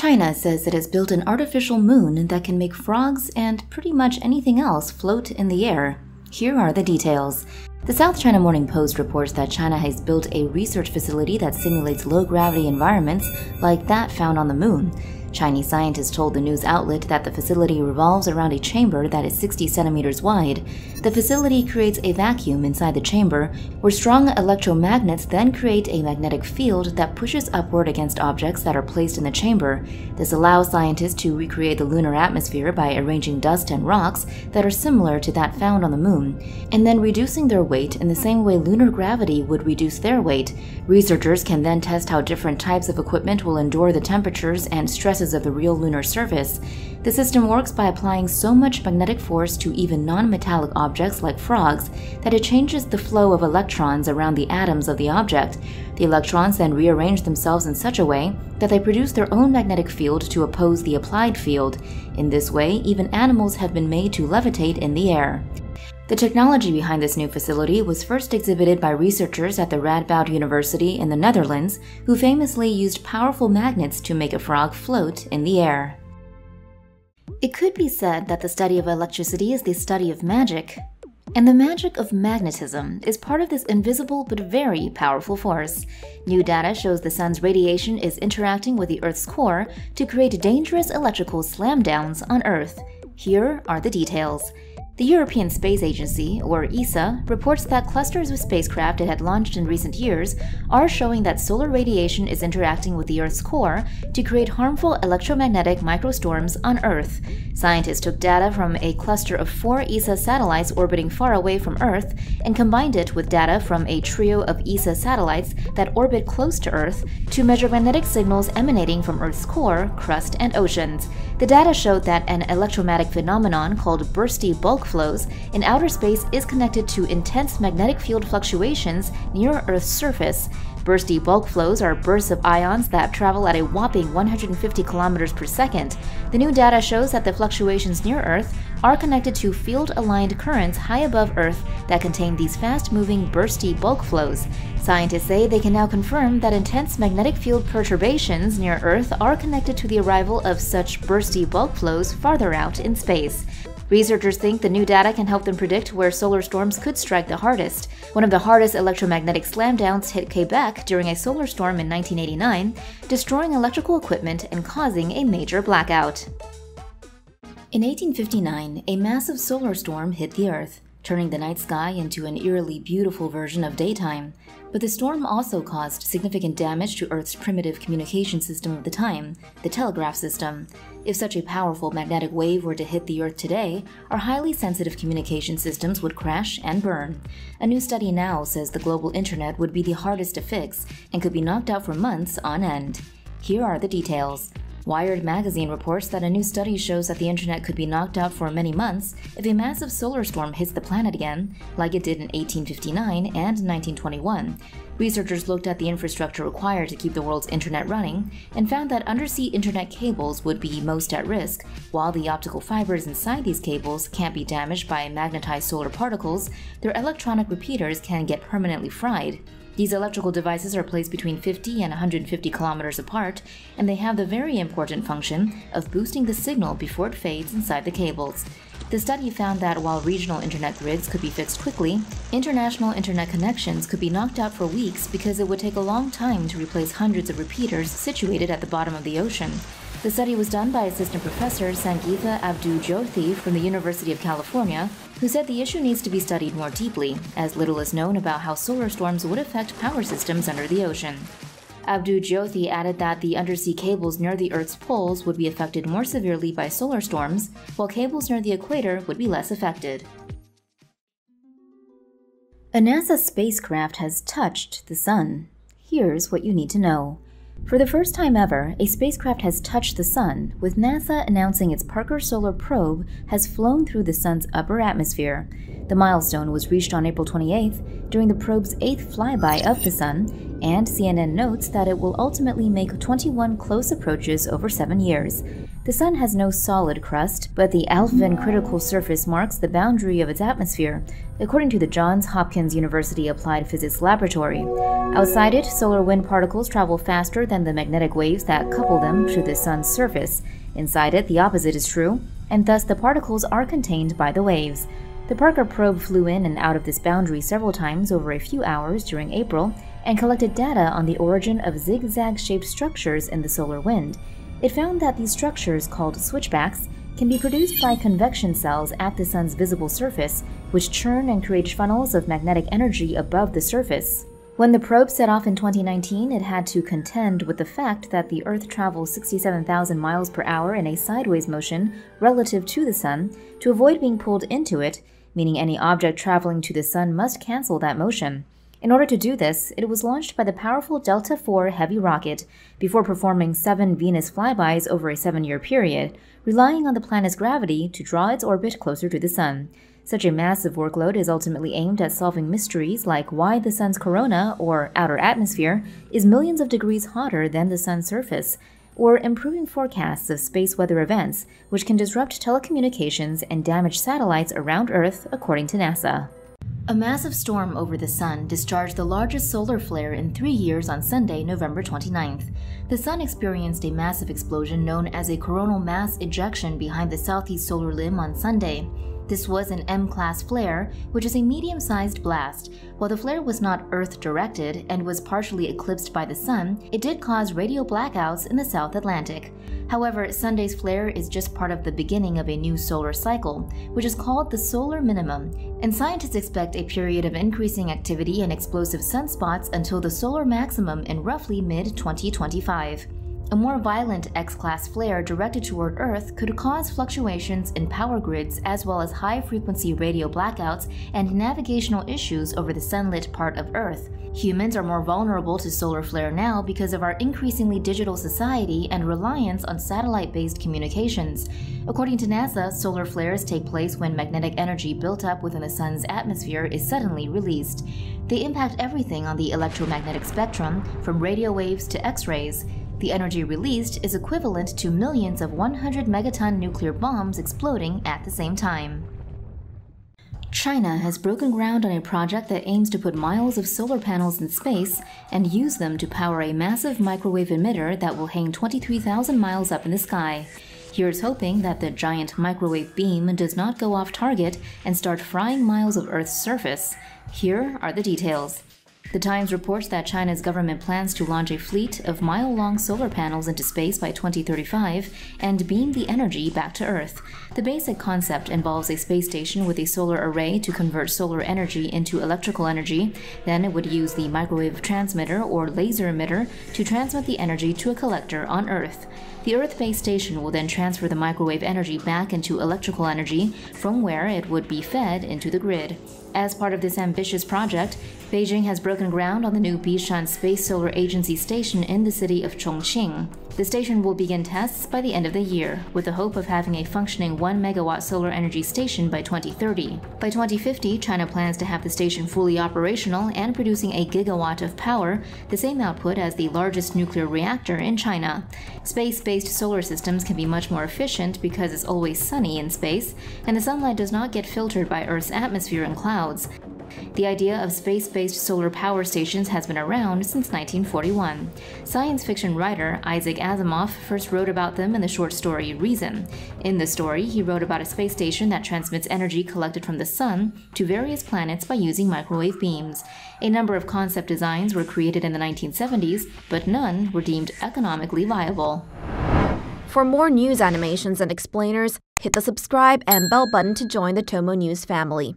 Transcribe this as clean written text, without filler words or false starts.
China says it has built an artificial moon that can make frogs and pretty much anything else float in the air. Here are the details. The South China Morning Post reports that China has built a research facility that simulates low-gravity environments like that found on the moon. Chinese scientists told the news outlet that the facility revolves around a chamber that is 60 centimeters wide. The facility creates a vacuum inside the chamber, where strong electromagnets then create a magnetic field that pushes upward against objects that are placed in the chamber. This allows scientists to recreate the lunar atmosphere by arranging dust and rocks that are similar to that found on the moon, and then reducing their weight in the same way lunar gravity would reduce their weight. Researchers can then test how different types of equipment will endure the temperatures and stress of the real lunar surface. The system works by applying so much magnetic force to even non-metallic objects like frogs that it changes the flow of electrons around the atoms of the object. The electrons then rearrange themselves in such a way that they produce their own magnetic field to oppose the applied field. In this way, even animals have been made to levitate in the air. The technology behind this new facility was first exhibited by researchers at the Radboud University in the Netherlands, who famously used powerful magnets to make a frog float in the air. It could be said that the study of electricity is the study of magic, and the magic of magnetism is part of this invisible but very powerful force. New data shows the sun's radiation is interacting with the Earth's core to create dangerous electrical slam-downs on Earth. Here are the details. The European Space Agency, or ESA, reports that clusters of spacecraft it had launched in recent years are showing that solar radiation is interacting with the Earth's core to create harmful electromagnetic microstorms on Earth. Scientists took data from a cluster of 4 ESA satellites orbiting far away from Earth and combined it with data from a trio of ESA satellites that orbit close to Earth to measure magnetic signals emanating from Earth's core, crust, and oceans. The data showed that an electromagnetic phenomenon called bursty bulk flows in outer space is connected to intense magnetic field fluctuations near Earth's surface. Bursty bulk flows are bursts of ions that travel at a whopping 150 kilometers per second. The new data shows that the fluctuations near Earth are connected to field-aligned currents high above Earth that contain these fast-moving bursty bulk flows. Scientists say they can now confirm that intense magnetic field perturbations near Earth are connected to the arrival of such bursty bulk flows farther out in space. Researchers think the new data can help them predict where solar storms could strike the hardest. One of the hardest electromagnetic slam-downs hit Quebec during a solar storm in 1989, destroying electrical equipment and causing a major blackout. In 1859, a massive solar storm hit the Earth, turning the night sky into an eerily beautiful version of daytime. But the storm also caused significant damage to Earth's primitive communication system of the time, the telegraph system. If such a powerful magnetic wave were to hit the Earth today, our highly sensitive communication systems would crash and burn. A new study now says the global internet would be the hardest to fix and could be knocked out for months on end. Here are the details. Wired magazine reports that a new study shows that the internet could be knocked out for many months if a massive solar storm hits the planet again, like it did in 1859 and 1921. Researchers looked at the infrastructure required to keep the world's internet running and found that undersea internet cables would be most at risk, while the optical fibers inside these cables can't be damaged by magnetized solar particles, their electronic repeaters can get permanently fried. These electrical devices are placed between 50 and 150 kilometers apart, and they have the very important function of boosting the signal before it fades inside the cables. The study found that while regional internet grids could be fixed quickly, international internet connections could be knocked out for weeks because it would take a long time to replace hundreds of repeaters situated at the bottom of the ocean. The study was done by assistant professor Sangeetha Abdu Jyothi from the University of California, who said the issue needs to be studied more deeply, as little is known about how solar storms would affect power systems under the ocean. Abdu Jyothi added that the undersea cables near the Earth's poles would be affected more severely by solar storms, while cables near the equator would be less affected. A NASA spacecraft has touched the sun. Here's what you need to know. For the first time ever, a spacecraft has touched the sun, with NASA announcing its Parker Solar Probe has flown through the sun's upper atmosphere. The milestone was reached on April 28th during the probe's 8th flyby of the Sun, and CNN notes that it will ultimately make 21 close approaches over 7 years. The Sun has no solid crust, but the Alfvén critical surface marks the boundary of its atmosphere, according to the Johns Hopkins University Applied Physics Laboratory. Outside it, solar wind particles travel faster than the magnetic waves that couple them to the Sun's surface. Inside it, the opposite is true, and thus the particles are contained by the waves. The Parker probe flew in and out of this boundary several times over a few hours during April and collected data on the origin of zigzag-shaped structures in the solar wind. It found that these structures, called switchbacks, can be produced by convection cells at the Sun's visible surface, which churn and create funnels of magnetic energy above the surface. When the probe set off in 2019, it had to contend with the fact that the Earth travels 67,000 miles per hour in a sideways motion relative to the Sun to avoid being pulled into it, meaning any object traveling to the Sun must cancel that motion. In order to do this, it was launched by the powerful Delta IV heavy rocket before performing 7 Venus flybys over a 7-year period, relying on the planet's gravity to draw its orbit closer to the Sun. Such a massive workload is ultimately aimed at solving mysteries like why the Sun's corona, or outer atmosphere, is millions of degrees hotter than the Sun's surface, or improving forecasts of space weather events, which can disrupt telecommunications and damage satellites around Earth, according to NASA. A massive storm over the Sun discharged the largest solar flare in 3 years on Sunday, November 29th. The Sun experienced a massive explosion known as a coronal mass ejection behind the southeast solar limb on Sunday. This was an M-class flare, which is a medium-sized blast. While the flare was not Earth-directed and was partially eclipsed by the Sun, it did cause radio blackouts in the South Atlantic. However, Sunday's flare is just part of the beginning of a new solar cycle, which is called the solar minimum, and scientists expect a period of increasing activity and explosive sunspots until the solar maximum in roughly mid-2025. A more violent X-class flare directed toward Earth could cause fluctuations in power grids as well as high-frequency radio blackouts and navigational issues over the sunlit part of Earth. Humans are more vulnerable to solar flare now because of our increasingly digital society and reliance on satellite-based communications. According to NASA, solar flares take place when magnetic energy built up within the Sun's atmosphere is suddenly released. They impact everything on the electromagnetic spectrum, from radio waves to X-rays. The energy released is equivalent to millions of 100 megaton nuclear bombs exploding at the same time. China has broken ground on a project that aims to put miles of solar panels in space and use them to power a massive microwave emitter that will hang 23,000 miles up in the sky. Here's hoping that the giant microwave beam does not go off target and start frying miles of Earth's surface. Here are the details. The Times reports that China's government plans to launch a fleet of mile-long solar panels into space by 2035 and beam the energy back to Earth. The basic concept involves a space station with a solar array to convert solar energy into electrical energy. Then it would use the microwave transmitter or laser emitter to transmit the energy to a collector on Earth. The Earth-based station will then transfer the microwave energy back into electrical energy, from where it would be fed into the grid. As part of this ambitious project, Beijing has broken ground on the new Beishan Space Solar Agency station in the city of Chongqing. The station will begin tests by the end of the year, with the hope of having a functioning 1 megawatt solar energy station by 2030. By 2050, China plans to have the station fully operational and producing a gigawatt of power, the same output as the largest nuclear reactor in China. Space-based solar systems can be much more efficient because it's always sunny in space, and the sunlight does not get filtered by Earth's atmosphere and clouds. The idea of space-based solar power stations has been around since 1941. Science fiction writer Isaac Asimov first wrote about them in the short story Reason. In the story, he wrote about a space station that transmits energy collected from the Sun to various planets by using microwave beams. A number of concept designs were created in the 1970s, but none were deemed economically viable. For more news animations and explainers, hit the subscribe and bell button to join the Tomo News family.